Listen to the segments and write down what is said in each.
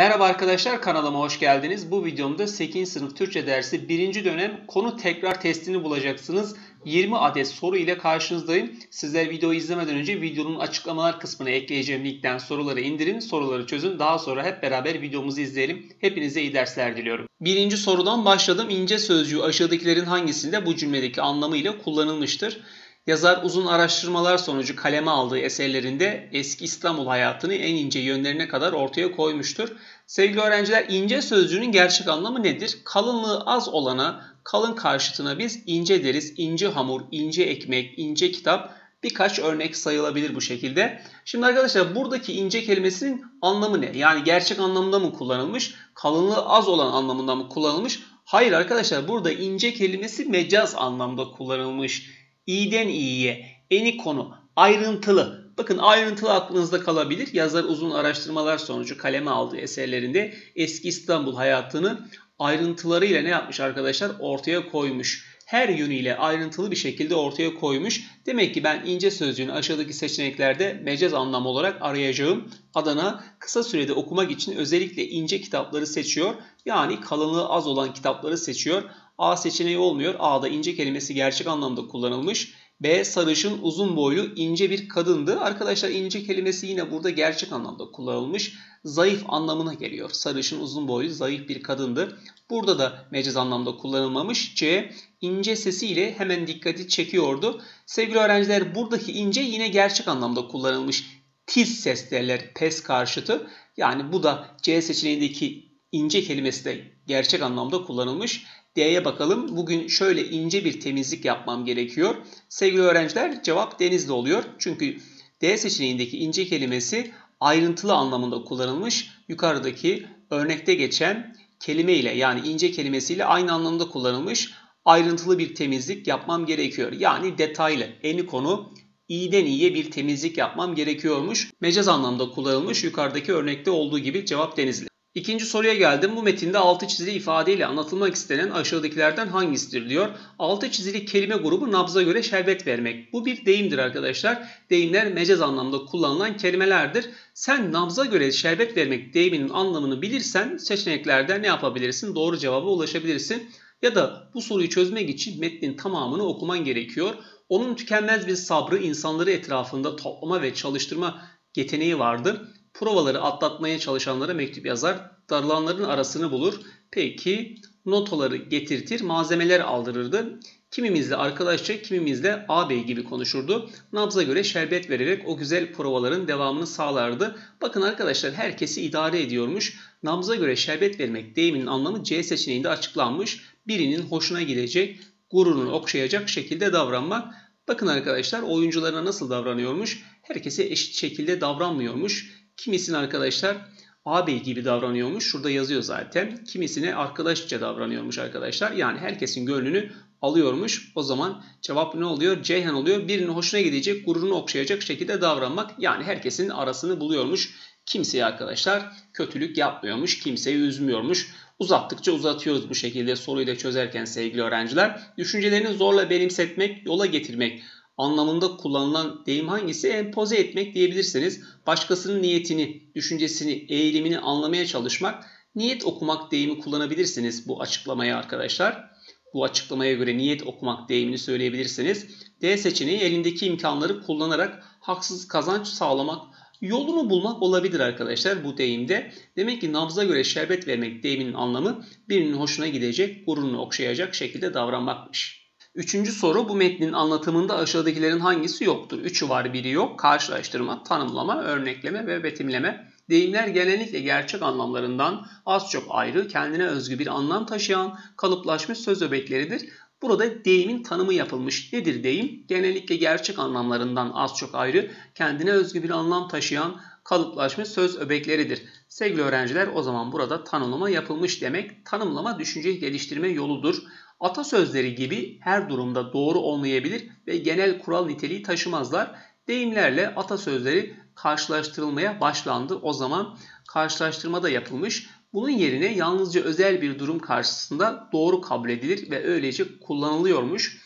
Merhaba arkadaşlar, kanalıma hoş geldiniz. Bu videomda 8. sınıf Türkçe dersi 1. dönem konu tekrar testini bulacaksınız. 20 adet soru ile karşınızdayım. Sizler videoyu izlemeden önce videonun açıklamalar kısmına ekleyeceğim linkten soruları indirin, soruları çözün. Daha sonra hep beraber videomuzu izleyelim. Hepinize iyi dersler diliyorum. 1. sorudan başladım. İnce sözcüğü aşağıdakilerin hangisinde bu cümledeki anlamıyla kullanılmıştır? Yazar uzun araştırmalar sonucu kaleme aldığı eserlerinde eski İstanbul hayatını en ince yönlerine kadar ortaya koymuştur. Sevgili öğrenciler, ince sözcüğünün gerçek anlamı nedir? Kalınlığı az olana, kalın karşıtına biz ince deriz. İnce hamur, ince ekmek, ince kitap, birkaç örnek sayılabilir bu şekilde. Şimdi arkadaşlar, buradaki ince kelimesinin anlamı ne? Yani gerçek anlamında mı kullanılmış? Kalınlığı az olan anlamında mı kullanılmış? Hayır arkadaşlar, burada ince kelimesi mecaz anlamda kullanılmış. İyiden iyiye, eni konu, ayrıntılı. Bakın, ayrıntılı aklınızda kalabilir. Yazar uzun araştırmalar sonucu kaleme aldığı eserlerinde eski İstanbul hayatını ayrıntılarıyla ne yapmış arkadaşlar? Ortaya koymuş. Her yönüyle ayrıntılı bir şekilde ortaya koymuş. Demek ki ben ince sözcüğünü aşağıdaki seçeneklerde mecaz anlam olarak arayacağım. Adana kısa sürede okumak için özellikle ince kitapları seçiyor. Yani kalınlığı az olan kitapları seçiyor. A seçeneği olmuyor. A'da ince kelimesi gerçek anlamda kullanılmış. B, sarışın, uzun boylu, ince bir kadındı. Arkadaşlar, ince kelimesi yine burada gerçek anlamda kullanılmış. Zayıf anlamına geliyor. Sarışın, uzun boylu, zayıf bir kadındı. Burada da mecaz anlamda kullanılmamış. C, ince sesiyle hemen dikkati çekiyordu. Sevgili öğrenciler, buradaki ince yine gerçek anlamda kullanılmış. Tiz ses derler, pes karşıtı. Yani bu da C seçeneğindeki ince kelimesi de gerçek anlamda kullanılmış. D'ye bakalım. Bugün şöyle ince bir temizlik yapmam gerekiyor. Sevgili öğrenciler, cevap Denizli oluyor. Çünkü D seçeneğindeki ince kelimesi ayrıntılı anlamında kullanılmış. Yukarıdaki örnekte geçen kelime ile, yani ince kelimesiyle aynı anlamda kullanılmış. Ayrıntılı bir temizlik yapmam gerekiyor. Yani detaylı, eni konu, iyiden iyiye bir temizlik yapmam gerekiyormuş. Mecaz anlamda kullanılmış. Yukarıdaki örnekte olduğu gibi cevap Denizli. 2. soruya geldim. Bu metinde altı çizili ifadeyle anlatılmak istenen aşağıdakilerden hangisidir diyor. Altı çizili kelime grubu nabza göre şerbet vermek. Bu bir deyimdir arkadaşlar. Deyimler mecaz anlamda kullanılan kelimelerdir. Sen nabza göre şerbet vermek deyiminin anlamını bilirsen seçeneklerden ne yapabilirsin? Doğru cevaba ulaşabilirsin. Ya da bu soruyu çözmek için metnin tamamını okuman gerekiyor. Onun tükenmez bir sabrı, insanları etrafında toplama ve çalıştırma yeteneği vardır. Provaları atlatmaya çalışanlara mektup yazar, darılanların arasını bulur. Peki, notaları getirtir, malzemeler aldırırdı. Kimimizle arkadaşça, kimimizle ağabey gibi konuşurdu. Nabza göre şerbet vererek o güzel provaların devamını sağlardı. Bakın arkadaşlar, herkesi idare ediyormuş. Nabza göre şerbet vermek deyiminin anlamı C seçeneğinde açıklanmış. Birinin hoşuna gidecek, gururunu okşayacak şekilde davranmak. Bakın arkadaşlar, oyuncularına nasıl davranıyormuş? Herkese eşit şekilde davranmıyormuş. Kimisine arkadaşlar ağabey gibi davranıyormuş. Şurada yazıyor zaten. Kimisine arkadaşça davranıyormuş arkadaşlar. Yani herkesin gönlünü alıyormuş. O zaman cevap ne oluyor? Ceyhan oluyor. Birinin hoşuna gidecek, gururunu okşayacak şekilde davranmak. Yani herkesin arasını buluyormuş. Kimseye arkadaşlar kötülük yapmıyormuş. Kimseyi üzmüyormuş. Uzattıkça uzatıyoruz bu şekilde soruyu da çözerken sevgili öğrenciler. Düşüncelerini zorla benimsetmek, yola getirmek anlamında kullanılan deyim hangisi? Empoze etmek diyebilirsiniz. Başkasının niyetini, düşüncesini, eğilimini anlamaya çalışmak. Niyet okumak deyimi kullanabilirsiniz bu açıklamaya arkadaşlar. Bu açıklamaya göre niyet okumak deyimini söyleyebilirsiniz. D seçeneği elindeki imkanları kullanarak haksız kazanç sağlamak, yolunu bulmak olabilir arkadaşlar bu deyimde. Demek ki nabza göre şerbet vermek deyiminin anlamı birinin hoşuna gidecek, gururunu okşayacak şekilde davranmakmış. 3. soru, bu metnin anlatımında aşağıdakilerin hangisi yoktur? 3'ü var, biri yok. Karşılaştırma, tanımlama, örnekleme ve betimleme. Deyimler genellikle gerçek anlamlarından az çok ayrı, kendine özgü bir anlam taşıyan kalıplaşmış söz öbekleridir. Burada deyimin tanımı yapılmış. Nedir deyim? Genellikle gerçek anlamlarından az çok ayrı, kendine özgü bir anlam taşıyan kalıplaşmış söz öbekleridir. Sevgili öğrenciler, o zaman burada tanımlama yapılmış demek. Tanımlama düşünceyi geliştirme yoludur. Atasözleri gibi her durumda doğru olmayabilir ve genel kural niteliği taşımazlar. Deyimlerle atasözleri karşılaştırılmaya başlandı. O zaman karşılaştırma da yapılmış. Bunun yerine yalnızca özel bir durum karşısında doğru kabul edilir ve öylece kullanılıyormuş.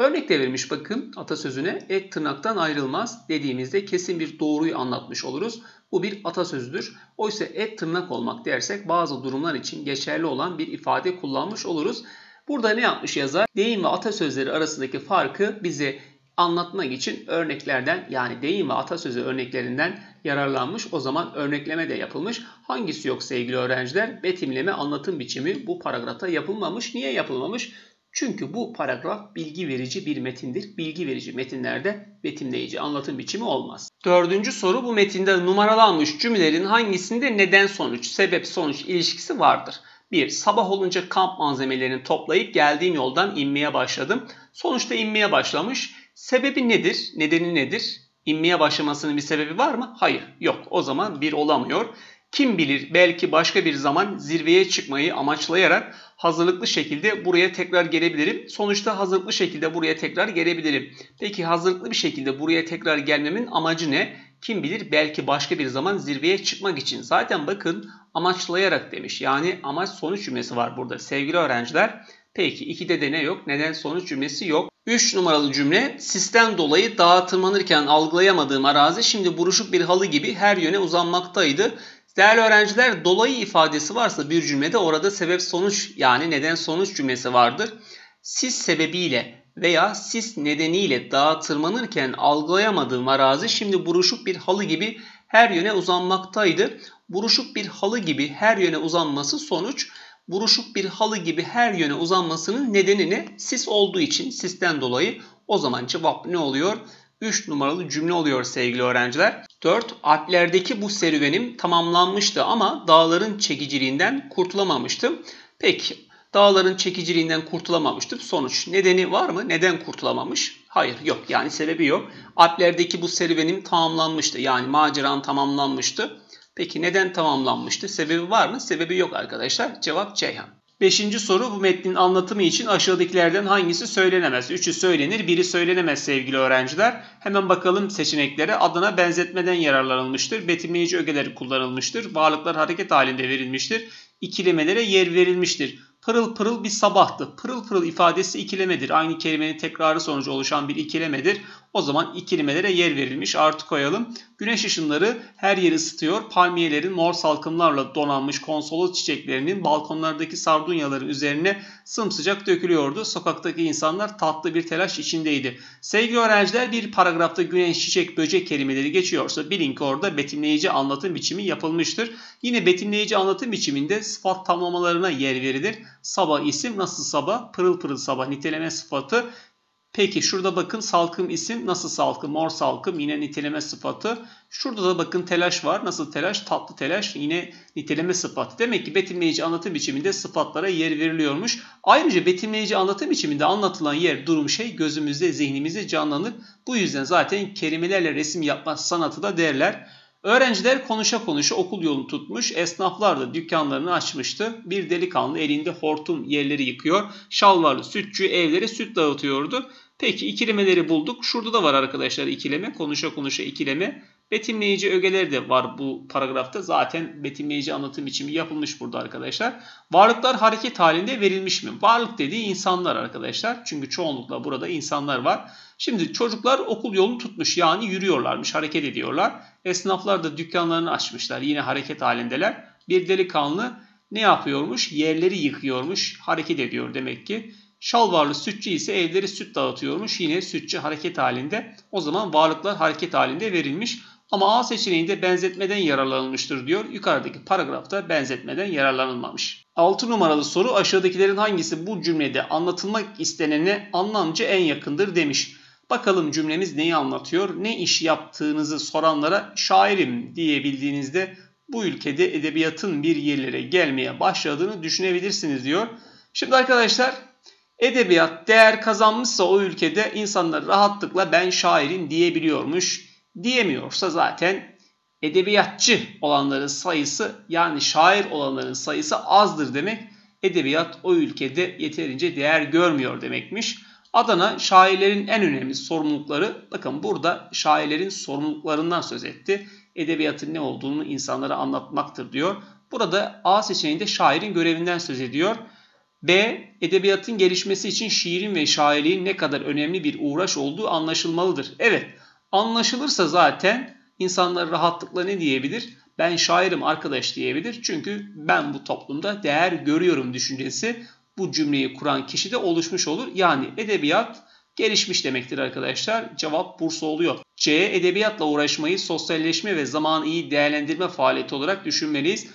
Örnek de verilmiş bakın atasözüne. Et tırnaktan ayrılmaz dediğimizde kesin bir doğruyu anlatmış oluruz. Bu bir atasözüdür. Oysa et tırnak olmak dersek bazı durumlar için geçerli olan bir ifade kullanmış oluruz. Burada ne yapmış yazar? Deyim ve atasözleri arasındaki farkı bize anlatmak için örneklerden, yani deyim ve atasözü örneklerinden yararlanmış. O zaman örnekleme de yapılmış. Hangisi yok sevgili öğrenciler? Betimleme, anlatım biçimi bu paragrafta yapılmamış. Niye yapılmamış? Çünkü bu paragraf bilgi verici bir metindir. Bilgi verici metinlerde betimleyici anlatım biçimi olmaz. Dördüncü soru, bu metinde numaralanmış cümlelerin hangisinde neden sonuç, sebep sonuç ilişkisi vardır? 1. Sabah olunca kamp malzemelerini toplayıp geldiğim yoldan inmeye başladım. Sonuçta inmeye başlamış. Sebebi nedir? Nedeni nedir? İnmeye başlamasının bir sebebi var mı? Hayır. Yok. O zaman bir olamıyor. Kim bilir, belki başka bir zaman zirveye çıkmayı amaçlayarak hazırlıklı şekilde buraya tekrar gelebilirim. Sonuçta hazırlıklı şekilde buraya tekrar gelebilirim. Peki hazırlıklı bir şekilde buraya tekrar gelmemin amacı ne? Kim bilir, belki başka bir zaman zirveye çıkmak için. Zaten bakın amaçlayarak demiş. Yani amaç sonuç cümlesi var burada sevgili öğrenciler. Peki 2'de de ne yok? Neden sonuç cümlesi yok. 3 numaralı cümle, sisten dolayı dağa tırmanırken algılayamadığım arazi şimdi buruşuk bir halı gibi her yöne uzanmaktaydı. Değerli öğrenciler, dolayı ifadesi varsa bir cümlede orada sebep sonuç, yani neden sonuç cümlesi vardır. Sis sebebiyle veya sis nedeniyle dağa tırmanırken algılayamadığım arazi şimdi buruşuk bir halı gibi her yöne uzanmaktaydı. Buruşuk bir halı gibi her yöne uzanması sonuç. Buruşuk bir halı gibi her yöne uzanmasının nedeni ne? Sis olduğu için, sisten dolayı. O zaman cevap ne oluyor? 3 numaralı cümle oluyor sevgili öğrenciler. 4. Alplerdeki bu serüvenim tamamlanmıştı ama dağların çekiciliğinden kurtulamamıştım. Peki dağların çekiciliğinden kurtulamamıştım. Sonuç, nedeni var mı? Neden kurtulamamış? Hayır, yok, yani sebebi yok. Alplerdeki bu serüvenim tamamlanmıştı, yani maceram tamamlanmıştı. Peki neden tamamlanmıştı? Sebebi var mı? Sebebi yok arkadaşlar. Cevap Ceyhan. 5. soru, bu metnin anlatımı için aşağıdakilerden hangisi söylenemez? 3'ü söylenir, 1'i söylenemez sevgili öğrenciler. Hemen bakalım seçeneklere. Adına benzetmeden yararlanılmıştır. Betimleyici ögeleri kullanılmıştır. Varlıklar hareket halinde verilmiştir. İkilemelere yer verilmiştir. Pırıl pırıl bir sabahtı. Pırıl pırıl ifadesi ikilemedir. Aynı kelimenin tekrarı sonucu oluşan bir ikilemedir. O zaman ikilemelere yer verilmiş. Artı koyalım. Güneş ışınları her yeri ısıtıyor. Palmiyelerin mor salkımlarla donanmış konsolos çiçeklerinin balkonlardaki sardunyaların üzerine sımsıcak dökülüyordu. Sokaktaki insanlar tatlı bir telaş içindeydi. Sevgili öğrenciler, bir paragrafta güneş, çiçek, böcek kelimeleri geçiyorsa bilin ki orada betimleyici anlatım biçimi yapılmıştır. Yine betimleyici anlatım biçiminde sıfat tamlamalarına yer verilir. Sabah isim, nasıl sabah, pırıl pırıl sabah niteleme sıfatı. Peki şurada bakın salkım isim, nasıl salkım, mor salkım yine niteleme sıfatı. Şurada da bakın telaş var, nasıl telaş, tatlı telaş yine niteleme sıfatı. Demek ki betimleyici anlatım biçiminde sıfatlara yer veriliyormuş. Ayrıca betimleyici anlatım biçiminde anlatılan yer, durum, şey gözümüzde, zihnimizde canlanır. Bu yüzden zaten kelimelerle resim yapma sanatı da derler. Öğrenciler konuşa konuşa okul yolunu tutmuş, esnaflar da dükkanlarını açmıştı. Bir delikanlı elinde hortum yerleri yıkıyor, şalvarlı sütçü evlere süt dağıtıyordu. Peki ikilemeleri bulduk. Şurada da var arkadaşlar ikileme, konuşa konuşa ikileme. Betimleyici ögeler de var bu paragrafta. Zaten betimleyici anlatım biçimi yapılmış burada arkadaşlar. Varlıklar hareket halinde verilmiş mi? Varlık dediği insanlar arkadaşlar. Çünkü çoğunlukla burada insanlar var. Şimdi çocuklar okul yolunu tutmuş, yani yürüyorlarmış, hareket ediyorlar. Esnaflar da dükkanlarını açmışlar, yine hareket halindeler. Bir delikanlı ne yapıyormuş? Yerleri yıkıyormuş, hareket ediyor demek ki. Şalvarlı sütçü ise evlere süt dağıtıyormuş, yine sütçü hareket halinde. O zaman varlıklar hareket halinde verilmiş. Ama A seçeneğinde benzetmeden yararlanılmıştır diyor. Yukarıdaki paragrafta benzetmeden yararlanılmamış. 6 numaralı soru, aşağıdakilerin hangisi bu cümlede anlatılmak istenene anlamca en yakındır demiş. Bakalım cümlemiz neyi anlatıyor? Ne iş yaptığınızı soranlara şairim diyebildiğinizde bu ülkede edebiyatın bir yerlere gelmeye başladığını düşünebilirsiniz diyor. Şimdi arkadaşlar, edebiyat değer kazanmışsa o ülkede insanlar rahatlıkla ben şairim diyebiliyormuş. Diyemiyorsa zaten edebiyatçı olanların sayısı, yani şair olanların sayısı azdır demek. Edebiyat o ülkede yeterince değer görmüyor demekmiş. Adana şairlerin en önemli sorumlulukları, bakın burada şairlerin sorumluluklarından söz etti. Edebiyatın ne olduğunu insanlara anlatmaktır diyor. Burada A seçeneğinde şairin görevinden söz ediyor. B. Edebiyatın gelişmesi için şiirin ve şairliğin ne kadar önemli bir uğraş olduğu anlaşılmalıdır. Evet, anlaşılırsa zaten insanlar rahatlıkla ne diyebilir? Ben şairim arkadaş diyebilir. Çünkü ben bu toplumda değer görüyorum düşüncesi bu cümleyi kuran kişi de oluşmuş olur. Yani edebiyat gelişmiş demektir arkadaşlar. Cevap Bursa oluyor. C. Edebiyatla uğraşmayı sosyalleşme ve zamanı iyi değerlendirme faaliyeti olarak düşünmeliyiz.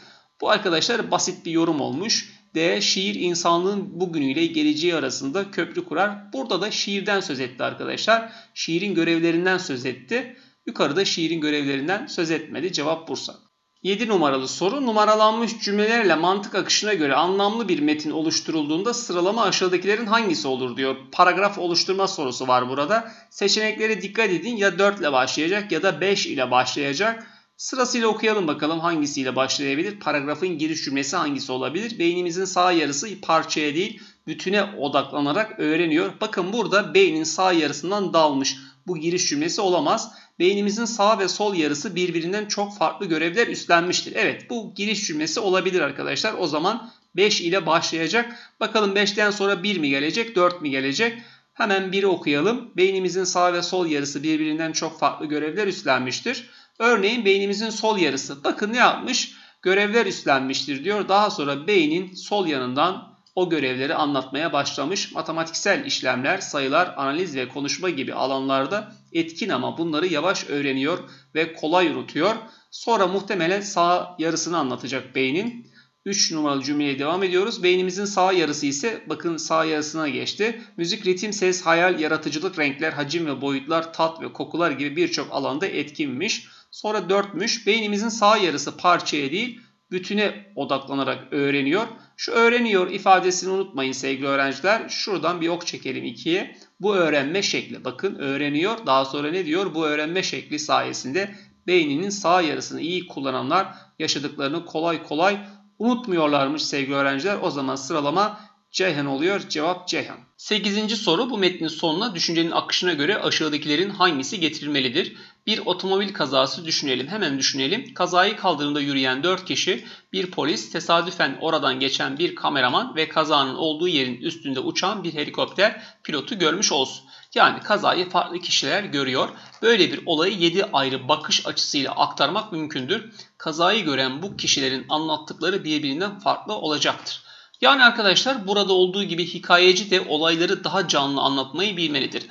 Bu arkadaşlar basit bir yorum olmuş. D. Şiir insanlığın bugünüyle geleceği arasında köprü kurar. Burada da şiirden söz etti arkadaşlar. Şiirin görevlerinden söz etti. Yukarıda şiirin görevlerinden söz etmedi. Cevap Bursa. 7 numaralı soru. Numaralanmış cümlelerle mantık akışına göre anlamlı bir metin oluşturulduğunda sıralama aşağıdakilerin hangisi olur diyor. Paragraf oluşturma sorusu var burada. Seçeneklere dikkat edin. Ya 4 ile başlayacak ya da 5 ile başlayacak. Sırasıyla okuyalım bakalım hangisiyle başlayabilir? Paragrafın giriş cümlesi hangisi olabilir? Beynimizin sağ yarısı parçaya değil bütüne odaklanarak öğreniyor. Bakın burada beynin sağ yarısından dalmış. Bu giriş cümlesi olamaz. Beynimizin sağ ve sol yarısı birbirinden çok farklı görevler üstlenmiştir. Evet, bu giriş cümlesi olabilir arkadaşlar. O zaman 5 ile başlayacak. Bakalım 5'ten sonra 1 mi gelecek, 4 mi gelecek? Hemen 1'i okuyalım. Beynimizin sağ ve sol yarısı birbirinden çok farklı görevler üstlenmiştir. Örneğin beynimizin sol yarısı. Bakın ne yapmış? Görevler üstlenmiştir diyor. Daha sonra beynin sol yanından o görevleri anlatmaya başlamış. Matematiksel işlemler, sayılar, analiz ve konuşma gibi alanlarda etkin ama bunları yavaş öğreniyor ve kolay unutuyor. Sonra muhtemelen sağ yarısını anlatacak beynin. 3 numaralı cümleye devam ediyoruz. Beynimizin sağ yarısı ise bakın sağ yarısına geçti. Müzik, ritim, ses, hayal, yaratıcılık, renkler, hacim ve boyutlar, tat ve kokular gibi birçok alanda etkinmiş. Sonra 4'müş. Beynimizin sağ yarısı parçaya değil bütüne odaklanarak öğreniyor. Şu öğreniyor ifadesini unutmayın sevgili öğrenciler. Şuradan bir ok çekelim 2'ye. Bu öğrenme şekli. Bakın öğreniyor. Daha sonra ne diyor? Bu öğrenme şekli sayesinde beyninin sağ yarısını iyi kullananlar yaşadıklarını kolay kolay unutmuyorlarmış sevgili öğrenciler. O zaman sıralama Ceyhan oluyor. Cevap Ceyhan. 8. soru. Bu metnin sonuna düşüncenin akışına göre aşağıdakilerin hangisi getirilmelidir? Bir otomobil kazası düşünelim. Hemen düşünelim. Kazayı kaldırımda yürüyen 4 kişi, bir polis, tesadüfen oradan geçen bir kameraman ve kazanın olduğu yerin üstünde uçan bir helikopter pilotu görmüş olsun. Yani kazayı farklı kişiler görüyor. Böyle bir olayı 7 ayrı bakış açısıyla aktarmak mümkündür. Kazayı gören bu kişilerin anlattıkları birbirinden farklı olacaktır. Yani arkadaşlar burada olduğu gibi hikayeci de olayları daha canlı anlatmayı bilmelidir.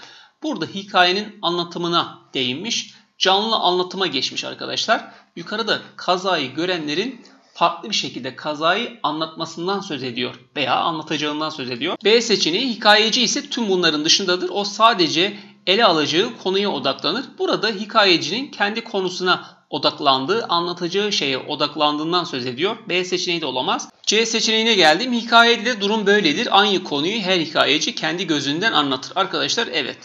Burada hikayenin anlatımına değinmiş, canlı anlatıma geçmiş arkadaşlar. Yukarıda kazayı görenlerin farklı bir şekilde kazayı anlatmasından söz ediyor veya anlatacağından söz ediyor. B seçeneği, hikayeci ise tüm bunların dışındadır. O sadece ele alacağı konuya odaklanır. Burada hikayecinin kendi konusuna odaklandığı, anlatacağı şeye odaklandığından söz ediyor. B seçeneği de olamaz. C seçeneğine geldim. Hikayede de durum böyledir. Aynı konuyu her hikayeci kendi gözünden anlatır. Arkadaşlar evet.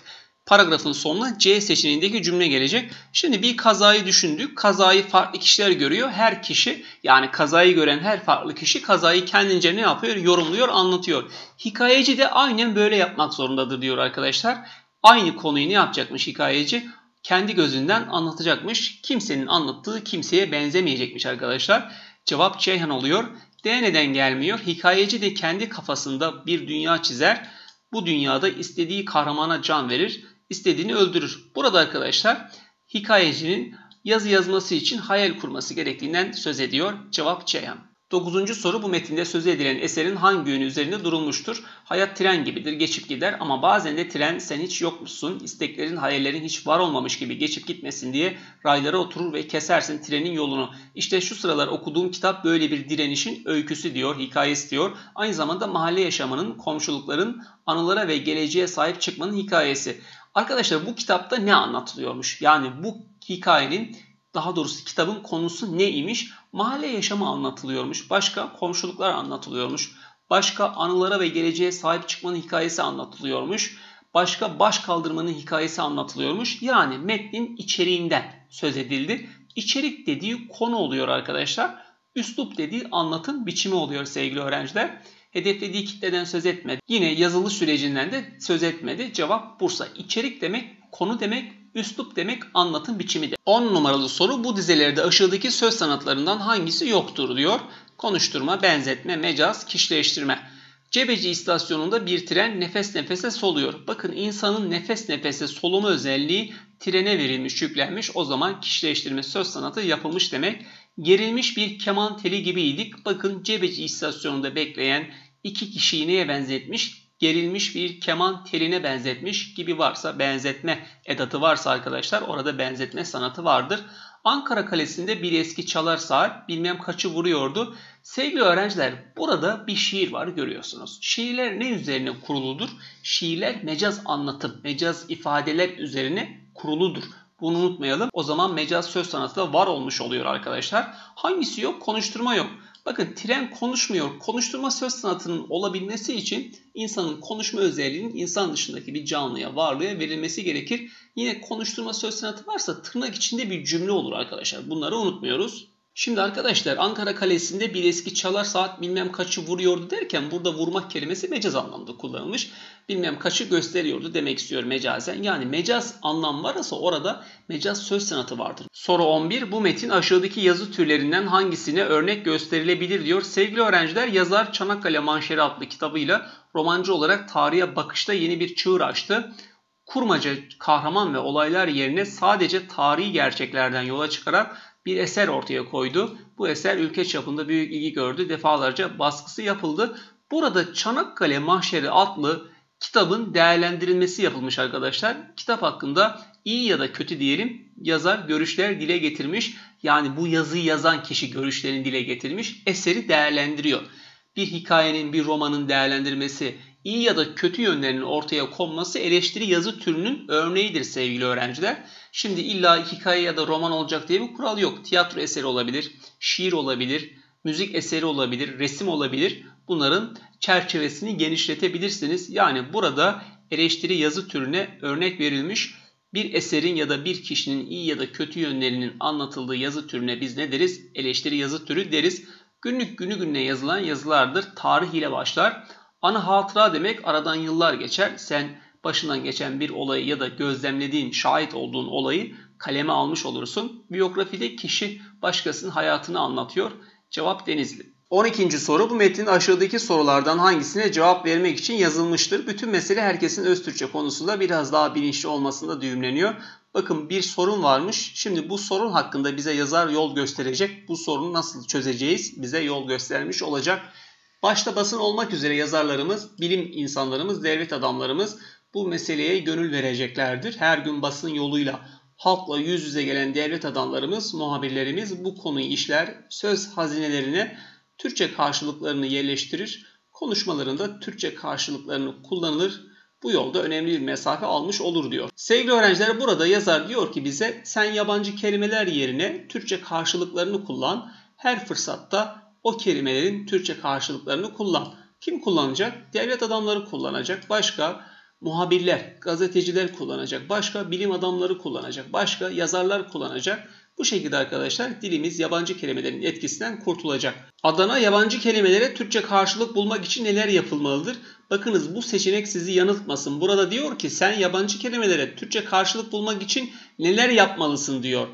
Paragrafın sonuna C seçeneğindeki cümle gelecek. Şimdi bir kazayı düşündük. Kazayı farklı kişiler görüyor. Her kişi, yani kazayı gören her farklı kişi kazayı kendince ne yapıyor? Yorumluyor, anlatıyor. Hikayeci de aynen böyle yapmak zorundadır diyor arkadaşlar. Aynı konuyu ne yapacakmış hikayeci? Kendi gözünden anlatacakmış. Kimsenin anlattığı kimseye benzemeyecekmiş arkadaşlar. Cevap Ceyhan oluyor. D neden gelmiyor? Hikayeci de kendi kafasında bir dünya çizer. Bu dünyada istediği kahramana can verir, istediğini öldürür. Burada arkadaşlar hikayecinin yazı yazması için hayal kurması gerektiğinden söz ediyor. Cevap Ceyhan. 9. soru, bu metinde sözü edilen eserin hangi yönü üzerinde durulmuştur? Hayat tren gibidir, geçip gider ama bazen de tren sen hiç yokmuşsun, isteklerin, hayallerin hiç var olmamış gibi geçip gitmesin diye raylara oturur ve kesersin trenin yolunu. İşte şu sıralar okuduğum kitap böyle bir direnişin öyküsü diyor, hikayesi diyor. Aynı zamanda mahalle yaşamının, komşulukların, anılara ve geleceğe sahip çıkmanın hikayesi. Arkadaşlar bu kitapta ne anlatılıyormuş? Yani bu hikayenin, daha doğrusu kitabın konusu neymiş? Mahalle yaşamı anlatılıyormuş. Başka komşuluklar anlatılıyormuş. Başka anılara ve geleceğe sahip çıkmanın hikayesi anlatılıyormuş. Başka baş kaldırmanın hikayesi anlatılıyormuş. Yani metnin içeriğinden söz edildi. İçerik dediği konu oluyor arkadaşlar. Üslup dediği anlatım biçimi oluyor sevgili öğrenciler. Hedeflediği kitleden söz etmedi. Yine yazılı sürecinden de söz etmedi. Cevap Bursa. İçerik demek, konu demek, üslup demek, anlatım biçimi de. 10 numaralı soru, bu dizelerde aşağıdaki söz sanatlarından hangisi yoktur diyor. Konuşturma, benzetme, mecaz, kişileştirme. Cebeci istasyonunda bir tren nefes nefese soluyor. Bakın insanın nefes nefese soluma özelliği trene verilmiş, yüklenmiş. O zaman kişileştirme söz sanatı yapılmış demek. Gerilmiş bir keman teli gibiydik. Bakın Cebeci istasyonunda bekleyen iki kişiyi neye benzetmiş? Gerilmiş bir keman teline benzetmiş gibi varsa, benzetme edatı varsa arkadaşlar orada benzetme sanatı vardır. Ankara Kalesi'nde bir eski çalar saat bilmem kaçı vuruyordu. Sevgili öğrenciler, burada bir şiir var görüyorsunuz. Şiirler ne üzerine kuruludur? Şiirler mecaz anlatım, mecaz ifadeler üzerine kuruludur. Bunu unutmayalım. O zaman mecaz söz sanatı da var olmuş oluyor arkadaşlar. Hangisi yok? Konuşturma yok. Bakın tren konuşmuyor. Konuşturma söz sanatının olabilmesi için insanın konuşma özelliğinin insan dışındaki bir canlıya, varlığa verilmesi gerekir. Yine konuşturma söz sanatı varsa tırnak içinde bir cümle olur arkadaşlar. Bunları unutmuyoruz. Şimdi arkadaşlar Ankara Kalesi'nde bir eski çalar saat bilmem kaçı vuruyordu derken burada vurmak kelimesi mecaz anlamda kullanılmış. Bilmem kaçı gösteriyordu demek istiyor mecazen. Yani mecaz anlam varsa orada mecaz söz sanatı vardır. Soru 11. Bu metin aşağıdaki yazı türlerinden hangisine örnek gösterilebilir diyor. Sevgili öğrenciler, yazar Çanakkale Manşeri adlı kitabıyla romancı olarak tarihe bakışta yeni bir çığır açtı. Kurmaca kahraman ve olaylar yerine sadece tarihi gerçeklerden yola çıkarak bir eser ortaya koydu. Bu eser ülke çapında büyük ilgi gördü. Defalarca baskısı yapıldı. Burada Çanakkale Mahşeri adlı kitabın değerlendirilmesi yapılmış arkadaşlar. Kitap hakkında iyi ya da kötü diyelim yazar görüşler dile getirmiş. Yani bu yazıyı yazan kişi görüşlerini dile getirmiş. Eseri değerlendiriyor. Bir hikayenin, bir romanın değerlendirmesi, iyi ya da kötü yönlerinin ortaya konması eleştiri yazı türünün örneğidir sevgili öğrenciler. Şimdi illa hikaye ya da roman olacak diye bir kural yok. Tiyatro eseri olabilir, şiir olabilir, müzik eseri olabilir, resim olabilir. Bunların çerçevesini genişletebilirsiniz. Yani burada eleştiri yazı türüne örnek verilmiş. Bir eserin ya da bir kişinin iyi ya da kötü yönlerinin anlatıldığı yazı türüne biz ne deriz? Eleştiri yazı türü deriz. Günlük günü gününe yazılan yazılardır. Tarih ile başlar. Ana hatıra demek aradan yıllar geçer. Sen başından geçen bir olayı ya da gözlemlediğin, şahit olduğun olayı kaleme almış olursun. Biyografide kişi başkasının hayatını anlatıyor. Cevap Denizli. 12. soru. Bu metnin aşağıdaki sorulardan hangisine cevap vermek için yazılmıştır? Bütün mesele herkesin öz Türkçe konusunda biraz daha bilinçli olmasında düğümleniyor. Bakın bir sorun varmış. Şimdi bu sorun hakkında bize yazar yol gösterecek. Bu sorunu nasıl çözeceğiz? Bize yol göstermiş olacak. Başta basın olmak üzere yazarlarımız, bilim insanlarımız, devlet adamlarımız bu meseleye gönül vereceklerdir. Her gün basın yoluyla halkla yüz yüze gelen devlet adamlarımız, muhabirlerimiz bu konuyu işler, söz hazinelerine Türkçe karşılıklarını yerleştirir, konuşmalarında Türkçe karşılıklarını kullanılır. Bu yolda önemli bir mesafe almış olur diyor. Sevgili öğrenciler, burada yazar diyor ki bize sen yabancı kelimeler yerine Türkçe karşılıklarını kullan, her fırsatta o kelimelerin Türkçe karşılıklarını kullan. Kim kullanacak? Devlet adamları kullanacak. Başka muhabirler, gazeteciler kullanacak. Başka bilim adamları kullanacak. Başka yazarlar kullanacak. Bu şekilde arkadaşlar dilimiz yabancı kelimelerin etkisinden kurtulacak. Adana yabancı kelimelere Türkçe karşılık bulmak için neler yapılmalıdır? Bakınız bu seçenek sizi yanıltmasın. Burada diyor ki sen yabancı kelimelere Türkçe karşılık bulmak için neler yapmalısın diyor.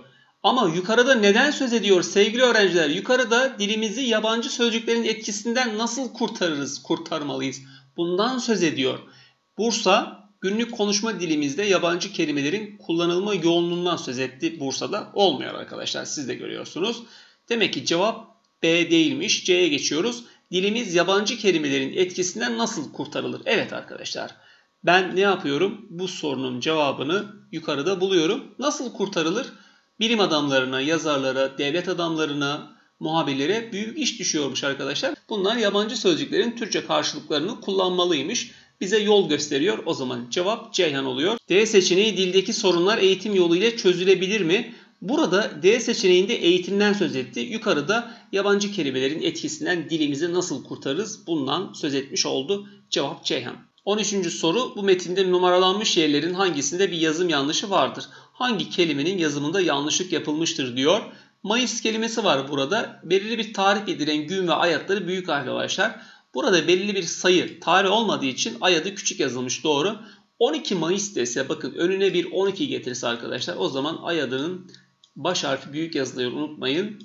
Ama yukarıda neden söz ediyor sevgili öğrenciler? Yukarıda dilimizi yabancı sözcüklerin etkisinden nasıl kurtarırız, kurtarmalıyız? Bundan söz ediyor. Bursa günlük konuşma dilimizde yabancı kelimelerin kullanılma yoğunluğundan söz etti. Bursa'da olmuyor arkadaşlar. Siz de görüyorsunuz. Demek ki cevap B değilmiş. C'ye geçiyoruz. Dilimiz yabancı kelimelerin etkisinden nasıl kurtarılır? Evet arkadaşlar. Ben ne yapıyorum? Bu sorunun cevabını yukarıda buluyorum. Nasıl kurtarılır? Bilim adamlarına, yazarlara, devlet adamlarına, muhabirlere büyük iş düşüyormuş arkadaşlar. Bunlar yabancı sözcüklerin Türkçe karşılıklarını kullanmalıymış. Bize yol gösteriyor. O zaman cevap Ceyhan oluyor. D seçeneği dildeki sorunlar eğitim yoluyla çözülebilir mi? Burada D seçeneğinde eğitimden söz etti. Yukarıda yabancı kelimelerin etkisinden dilimizi nasıl kurtarırız? Bundan söz etmiş oldu. Cevap Ceyhan. 13. soru. Bu metinde numaralanmış yerlerin hangisinde bir yazım yanlışı vardır? Hangi kelimenin yazımında yanlışlık yapılmıştır diyor. Mayıs kelimesi var burada. Belirli bir tarih edilen gün ve ay adları büyük harfle başlar. Burada belirli bir sayı, tarih olmadığı için ay adı küçük yazılmış, doğru. 12 Mayıs dese, bakın önüne bir 12 getirse arkadaşlar o zaman ay adının baş harfi büyük yazılıyor, unutmayın.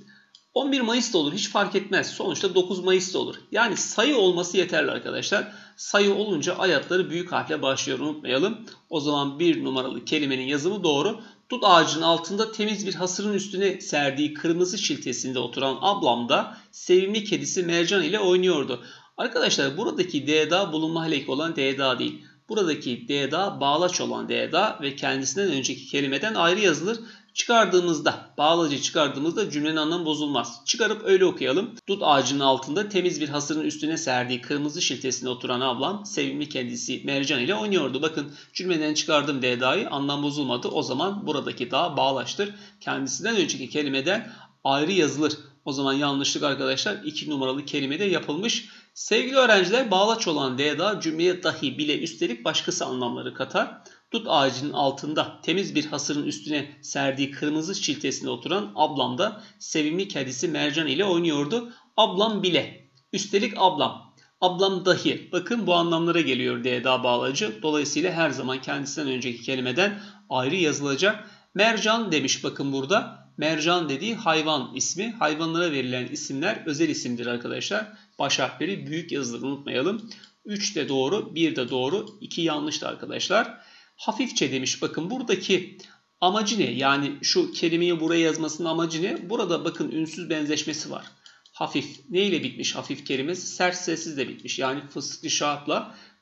11 Mayıs da olur, hiç fark etmez. Sonuçta 9 Mayıs da olur. Yani sayı olması yeterli arkadaşlar. Sayı olunca ay adları büyük harfle başlıyor, unutmayalım. O zaman 1 numaralı kelimenin yazımı doğru. Dut ağacının altında temiz bir hasırın üstüne serdiği kırmızı şiltesinde oturan ablam da sevimli kedisi Mercan ile oynuyordu. Arkadaşlar buradaki D'da bulunma halek olan D'da değil. Buradaki D'da bağlaç olan D'da ve kendisinden önceki kelimeden ayrı yazılır. Çıkardığımızda, bağlacı çıkardığımızda cümlenin anlamı bozulmaz. Çıkarıp öyle okuyalım. Dut ağacının altında temiz bir hasırın üstüne serdiği kırmızı şiltesinde oturan ablam sevimli kendisi Mercan ile oynuyordu. Bakın cümleden çıkardım D'da'yı, anlam bozulmadı. O zaman buradaki da bağlaçtır. Kendisinden önceki kelimeden ayrı yazılır. O zaman yanlışlık arkadaşlar 2 numaralı kelimede yapılmış. Sevgili öğrenciler, bağlaç olan D'da cümleye dahi, bile, üstelik başkası anlamları katar. Dut ağacının altında temiz bir hasırın üstüne serdiği kırmızı şiltesinde oturan ablam da sevimli kedisi Mercan ile oynuyordu. Ablam bile, üstelik ablam, ablam dahi. Bakın bu anlamlara geliyor D'da bağlacı. Dolayısıyla her zaman kendisinden önceki kelimeden ayrı yazılacak. Mercan demiş bakın burada. Mercan dediği hayvan ismi. Hayvanlara verilen isimler özel isimdir arkadaşlar. Baş harfleri büyük yazılır, unutmayalım. 3 de doğru, 1 de doğru, 2 yanlıştı arkadaşlar. Hafifçe demiş bakın, buradaki amacı ne? Yani şu kelimeyi buraya yazmasının amacı ne? Burada bakın ünsüz benzeşmesi var. Hafif. Ne ile bitmiş hafif kelimesi? Sert sessiz de bitmiş. Yani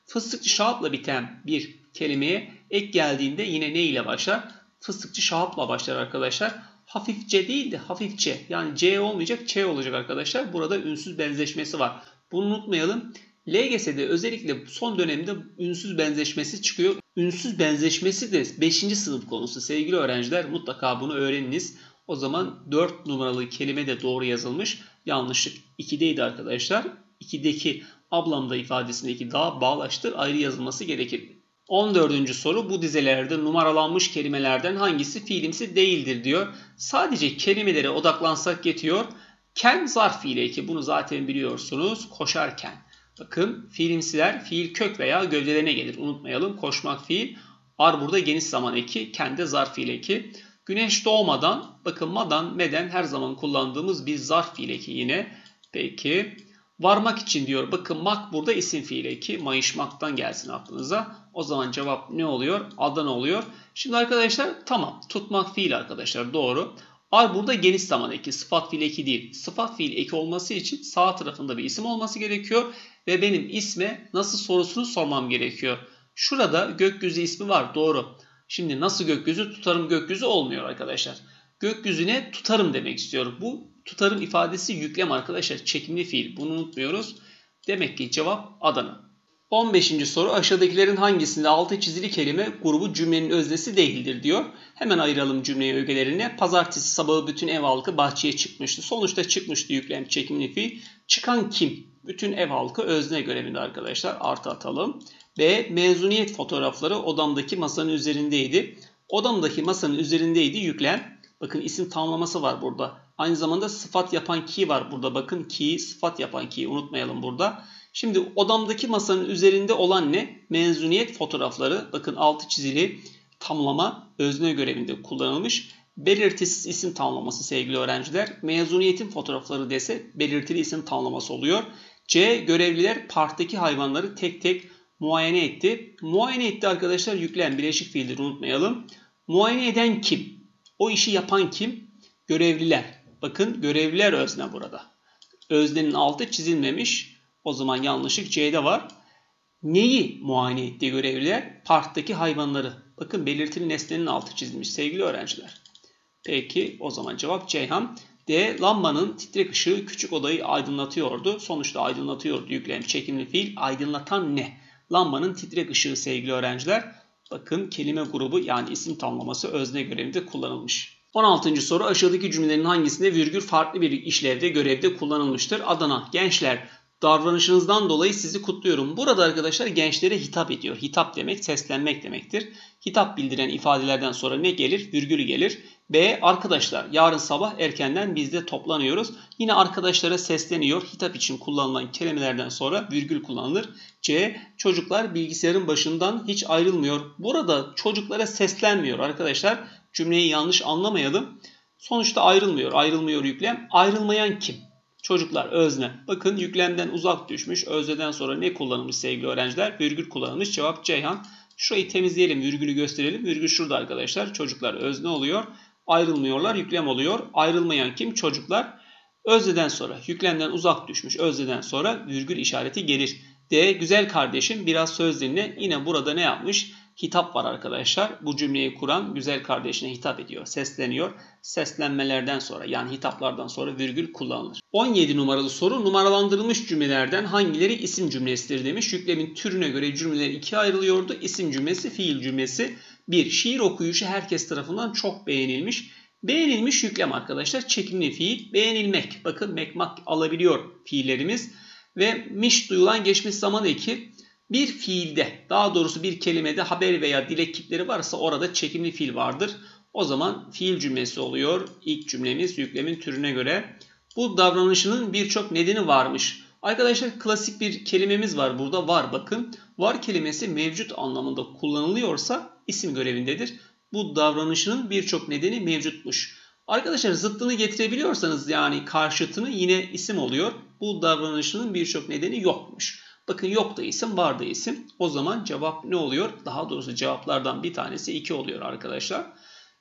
fıstıkçı şahapla biten bir kelimeye ek geldiğinde yine ne ile başlar? Fıstıkçı şahapla başlar arkadaşlar. Hafifçe değil de hafifçe. Yani C olmayacak, Ç olacak arkadaşlar. Burada ünsüz benzeşmesi var. Bunu unutmayalım. LGS'de özellikle son dönemde ünsüz benzeşmesi çıkıyor. Ünsüz benzeşmesi de 5. sınıf konusu sevgili öğrenciler. Mutlaka bunu öğreniniz. O zaman 4 numaralı kelime de doğru yazılmış. Yanlışlık 2'deydi arkadaşlar. 2'deki ablamda ifadesindeki daha bağlaştır, ayrı yazılması gerekir. 14. soru, bu dizelerde numaralanmış kelimelerden hangisi fiilimsi değildir diyor. Sadece kelimelere odaklansak yetiyor. Ken zarf fiili eki, bunu zaten biliyorsunuz, koşarken. Bakın fiilimsiler fiil kök veya gövdelerine gelir. Unutmayalım, koşmak fiil. Ar burada geniş zaman eki, ken de zarf fiil eki. Güneş doğmadan, bakın madan, meden her zaman kullandığımız bir zarf fiil eki yine. Peki varmak için diyor. Bakın mak burada isim fiil eki. Mayışmaktan gelsin aklınıza. O zaman cevap ne oluyor? Adana oluyor. Şimdi arkadaşlar tamam, tutmak fiil arkadaşlar, doğru. Ar burada geniş zaman eki, sıfat fiil eki değil. Sıfat fiil eki olması için sağ tarafında bir isim olması gerekiyor. Ve benim isme nasıl sorusunu sormam gerekiyor. Şurada gökyüzü ismi var, doğru. Şimdi nasıl gökyüzü? Tutarım gökyüzü olmuyor arkadaşlar. Gökyüzüne tutarım demek istiyorum. Bu tutarım ifadesi yüklem arkadaşlar. Çekimli fiil, bunu unutmuyoruz. Demek ki cevap Adana. 15. soru, aşağıdakilerin hangisinde altı çizili kelime grubu cümlenin öznesi değildir diyor. Hemen ayıralım cümleyi ögelerine. Pazartesi sabahı bütün ev halkı bahçeye çıkmıştı. Sonuçta çıkmıştı yüklem, çekimli fiil. Çıkan kim? Bütün ev halkı özne görevinde arkadaşlar. Artı atalım. Ve mezuniyet fotoğrafları odamdaki masanın üzerindeydi. Odamdaki masanın üzerindeydi yüklem. Bakın isim tamlaması var burada. Aynı zamanda sıfat yapan ki var burada. Bakın ki, sıfat yapan ki, unutmayalım burada. Şimdi odamdaki masanın üzerinde olan ne? Mezuniyet fotoğrafları. Bakın altı çizili tamlama özne görevinde kullanılmış. Belirtisiz isim tamlaması sevgili öğrenciler. Mezuniyetin fotoğrafları dese belirtili isim tamlaması oluyor. C. Görevliler parktaki hayvanları tek tek muayene etti. Muayene etti arkadaşlar yüklem, bileşik fiildir, unutmayalım. Muayene eden kim? O işi yapan kim? Görevliler. Bakın görevliler özne burada. Öznenin altı çizilmemiş. O zaman yanlışlık C'de var. Neyi muayene etti görevliler? Parktaki hayvanları. Bakın belirtili nesnenin altı çizilmiş sevgili öğrenciler. Peki o zaman cevap Ceyhan. D. Lambanın titrek ışığı küçük odayı aydınlatıyordu. Sonuçta aydınlatıyordu yüklem, çekimli fiil. Aydınlatan ne? Lambanın titrek ışığı sevgili öğrenciler. Bakın kelime grubu yani isim tamlaması özne görevinde kullanılmış. 16. soru, aşağıdaki cümlelerin hangisinde virgül farklı bir işlevde görevde kullanılmıştır? Adana, gençler davranışınızdan dolayı sizi kutluyorum. Burada arkadaşlar gençlere hitap ediyor. Hitap demek seslenmek demektir. Hitap bildiren ifadelerden sonra ne gelir? Virgül gelir. B. Arkadaşlar yarın sabah erkenden biz de toplanıyoruz. Yine arkadaşlara sesleniyor. Hitap için kullanılan kelimelerden sonra virgül kullanılır. C. Çocuklar bilgisayarın başından hiç ayrılmıyor. Burada çocuklara seslenmiyor arkadaşlar. Cümleyi yanlış anlamayalım. Sonuçta ayrılmıyor. Ayrılmıyor yüklem. Ayrılmayan kim? Çocuklar, özne. Bakın yüklemden uzak düşmüş. Özneden sonra ne kullanılmış sevgili öğrenciler? Virgül kullanılmış. Cevap Ceyhan. Şurayı temizleyelim. Virgülü gösterelim. Virgül şurada arkadaşlar. Çocuklar özne oluyor. Ayrılmıyorlar. Yüklem oluyor. Ayrılmayan kim? Çocuklar. Özneden sonra. Yüklemden uzak düşmüş. Özneden sonra virgül işareti gelir. D. Güzel kardeşim biraz söz dinle. Yine burada ne yapmış? Hitap var arkadaşlar. Bu cümleyi kuran güzel kardeşine hitap ediyor. Sesleniyor. Seslenmelerden sonra yani hitaplardan sonra virgül kullanılır. 17 numaralı soru numaralandırılmış cümlelerden hangileri isim cümlesidir demiş. Yüklemin türüne göre cümleler ikiye ayrılıyordu. İsim cümlesi, fiil cümlesi. 1. Şiir okuyuşu herkes tarafından çok beğenilmiş. Beğenilmiş yüklem arkadaşlar. Çekimli fiil. Beğenilmek. Bakın mekmak alabiliyor fiillerimiz. Ve miş duyulan geçmiş zaman eki. Bir fiilde, daha doğrusu bir kelimede haber veya dilek kipleri varsa orada çekimli fiil vardır. O zaman fiil cümlesi oluyor. İlk cümlemiz yüklemin türüne göre. Bu davranışının birçok nedeni varmış. Arkadaşlar klasik bir kelimemiz var burada. Var bakın. Var kelimesi mevcut anlamında kullanılıyorsa isim görevindedir. Bu davranışının birçok nedeni mevcutmuş. Arkadaşlar zıttını getirebiliyorsanız yani karşıtını yine isim oluyor. Bu davranışının birçok nedeni yokmuş. Bakın yok da isim, var da isim. O zaman cevap ne oluyor? Daha doğrusu cevaplardan bir tanesi 2 oluyor arkadaşlar.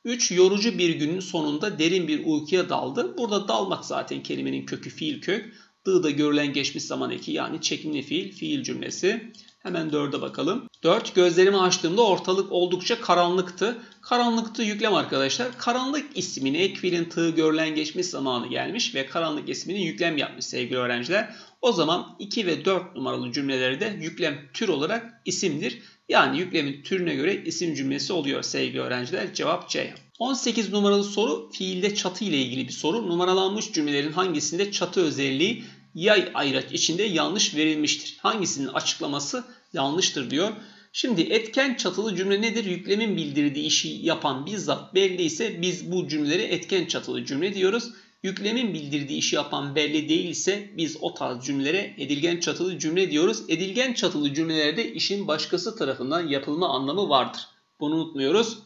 3. Yorucu bir günün sonunda derin bir uykuya daldı. Burada dalmak zaten kelimenin kökü fiil kök. D'da görülen geçmiş zaman eki yani çekimli fiil, fiil cümlesi. Hemen 4'e bakalım. 4. Gözlerimi açtığımda ortalık oldukça karanlıktı. Karanlıktı yüklem arkadaşlar. Karanlık ismini ek fiilin tığı görülen geçmiş zamanı gelmiş ve karanlık ismini yüklem yapmış sevgili öğrenciler. O zaman 2 ve 4 numaralı cümleleri de yüklem tür olarak isimdir. Yani yüklemin türüne göre isim cümlesi oluyor sevgili öğrenciler. Cevap C. 18 numaralı soru fiilde çatı ile ilgili bir soru. Numaralanmış cümlelerin hangisinde çatı özelliği yay ayraç içinde yanlış verilmiştir? Hangisinin açıklaması yanlıştır diyor. Şimdi etken çatılı cümle nedir? Yüklemin bildirdiği işi yapan bizzat belli ise biz bu cümlelere etken çatılı cümle diyoruz. Yüklemin bildirdiği işi yapan belli değilse biz o tarz cümlelere edilgen çatılı cümle diyoruz. Edilgen çatılı cümlelerde işin başkası tarafından yapılma anlamı vardır. Bunu unutmuyoruz.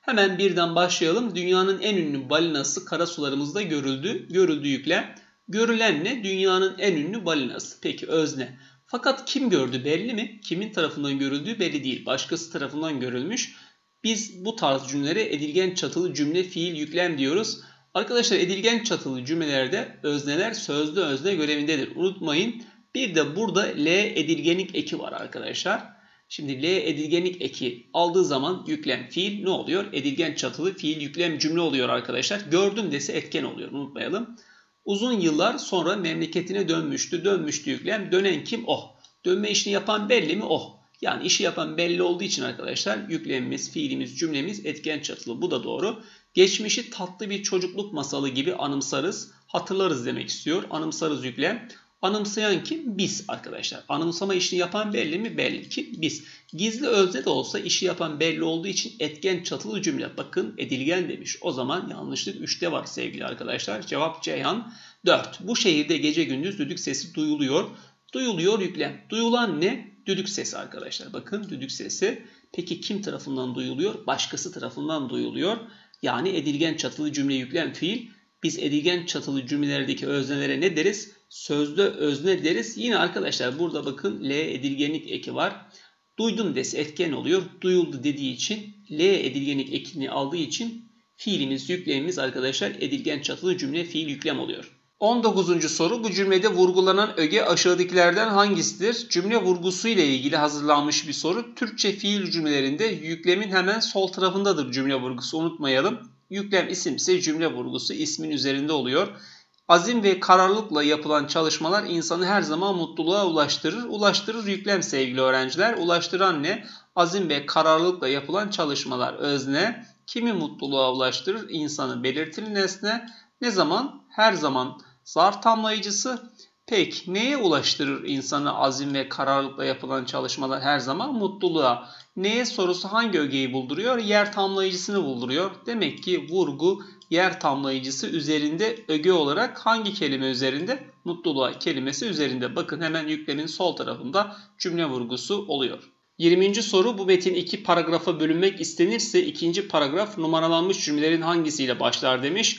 Hemen birden başlayalım. Dünyanın en ünlü balinası karasularımızda görüldü. Görüldü yüklem. Görülen ne? Dünyanın en ünlü balinası. Peki özne. Fakat kim gördü belli mi? Kimin tarafından görüldüğü belli değil. Başkası tarafından görülmüş. Biz bu tarz cümlelere edilgen çatılı cümle fiil yüklem diyoruz. Arkadaşlar edilgen çatılı cümlelerde özneler sözlü özne görevindedir. Unutmayın. Bir de burada L edilgenlik eki var arkadaşlar. Şimdi L edilgenlik eki aldığı zaman yüklem fiil ne oluyor? Edilgen çatılı fiil yüklem cümle oluyor arkadaşlar. Gördüm dese etken oluyor. Unutmayalım. Uzun yıllar sonra memleketine dönmüştü. Dönmüştü yüklem. Dönen kim? O. Dönme işini yapan belli mi? O. Yani işi yapan belli olduğu için arkadaşlar yüklemimiz, fiilimiz, cümlemiz etken çatılı. Bu da doğru. Geçmişi tatlı bir çocukluk masalı gibi anımsarız, hatırlarız demek istiyor. Anımsarız yüklem. Anımsayan kim? Biz arkadaşlar. Anımsama işini yapan belli mi? Belli ki biz. Gizli özne de olsa işi yapan belli olduğu için etken çatılı cümle. Bakın edilgen demiş. O zaman yanlışlık 3'te var sevgili arkadaşlar. Cevap Ceyhan. 4. Bu şehirde gece gündüz düdük sesi duyuluyor. Duyuluyor yüklem. Duyulan ne? Düdük sesi arkadaşlar. Bakın düdük sesi. Peki kim tarafından duyuluyor? Başkası tarafından duyuluyor. Yani edilgen çatılı cümle yüklem fiil. Biz edilgen çatılı cümlelerdeki öznelere ne deriz? Sözlü özne deriz. Yine arkadaşlar burada bakın L edilgenlik eki var. Duydum dese etken oluyor. Duyuldu dediği için L edilgenlik ekini aldığı için fiilimiz, yüklemimiz arkadaşlar edilgen çatılı cümle fiil yüklem oluyor. 19. soru bu cümlede vurgulanan öge aşağıdakilerden hangisidir? Cümle vurgusu ile ilgili hazırlanmış bir soru. Türkçe fiil cümlelerinde yüklemin hemen sol tarafındadır cümle vurgusu, unutmayalım. Yüklem isimse cümle vurgusu ismin üzerinde oluyor. Azim ve kararlılıkla yapılan çalışmalar insanı her zaman mutluluğa ulaştırır. Ulaştırır yüklem sevgili öğrenciler. Ulaştıran ne? Azim ve kararlılıkla yapılan çalışmalar özne. Kimi mutluluğa ulaştırır? İnsanı belirtili nesne. Ne zaman? Her zaman. Zarf tamlayıcısı. Peki neye ulaştırır insanı azim ve kararlılıkla yapılan çalışmalar her zaman? Mutluluğa. Neye sorusu hangi ögeyi bulduruyor? Yer tamlayıcısını bulduruyor. Demek ki vurgu yer tamlayıcısı üzerinde öge olarak hangi kelime üzerinde? Mutluluğa kelimesi üzerinde. Bakın hemen yüklemin sol tarafında cümle vurgusu oluyor. 20. soru bu metin 2 paragrafa bölünmek istenirse 2. paragraf numaralanmış cümlelerin hangisiyle başlar demiş.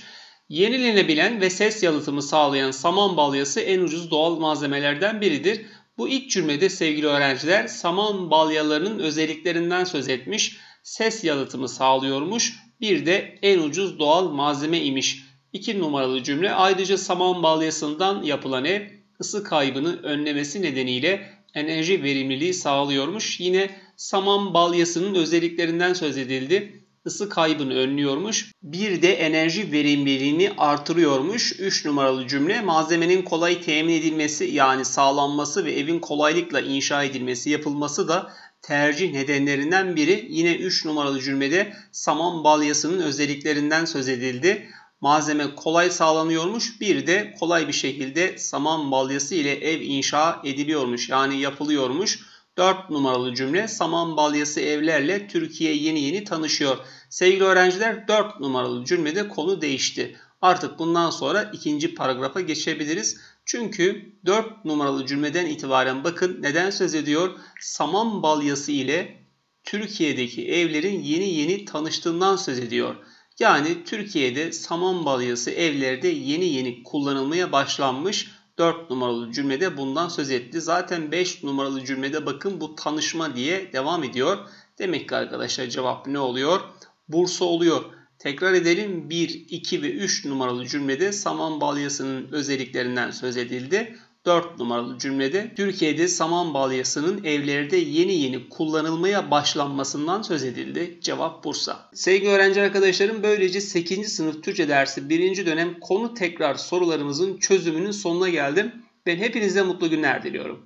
Yenilenebilen ve ses yalıtımı sağlayan saman balyası en ucuz doğal malzemelerden biridir. Bu ilk cümlede sevgili öğrenciler saman balyalarının özelliklerinden söz etmiş, ses yalıtımı sağlıyormuş, bir de en ucuz doğal malzeme imiş. 2 numaralı cümle ayrıca saman balyasından yapılan ev ısı kaybını önlemesi nedeniyle enerji verimliliği sağlıyormuş. Yine saman balyasının özelliklerinden söz edildi. Isı kaybını önlüyormuş. Bir de enerji verimliliğini artırıyormuş. 3 numaralı cümle malzemenin kolay temin edilmesi yani sağlanması ve evin kolaylıkla inşa edilmesi yapılması da tercih nedenlerinden biri. Yine 3 numaralı cümlede saman balyasının özelliklerinden söz edildi. Malzeme kolay sağlanıyormuş. Bir de kolay bir şekilde saman balyası ile ev inşa ediliyormuş. Yani yapılıyormuş. 4 numaralı cümle saman balyası evlerle Türkiye yeni tanışıyor. Sevgili öğrenciler 4 numaralı cümlede konu değişti. Artık bundan sonra ikinci paragrafa geçebiliriz. Çünkü 4 numaralı cümleden itibaren bakın neden söz ediyor? Saman balyası ile Türkiye'deki evlerin yeni tanıştığından söz ediyor. Yani Türkiye'de saman balyası evlerde yeni kullanılmaya başlanmış. 4 numaralı cümlede bundan söz etti. Zaten 5 numaralı cümlede bakın bu tanışma diye devam ediyor. Demek ki arkadaşlar cevap ne oluyor? Bursa oluyor. Tekrar edelim. 1, 2 ve 3 numaralı cümlede saman balyasının özelliklerinden söz edildi. 4 numaralı cümlede Türkiye'de saman balyasının evlerde yeni kullanılmaya başlanmasından söz edildi. Cevap Bursa. Sevgili öğrenci arkadaşlarım böylece 8. sınıf Türkçe dersi 1. dönem konu tekrar sorularımızın çözümünün sonuna geldim. Ben hepinize mutlu günler diliyorum.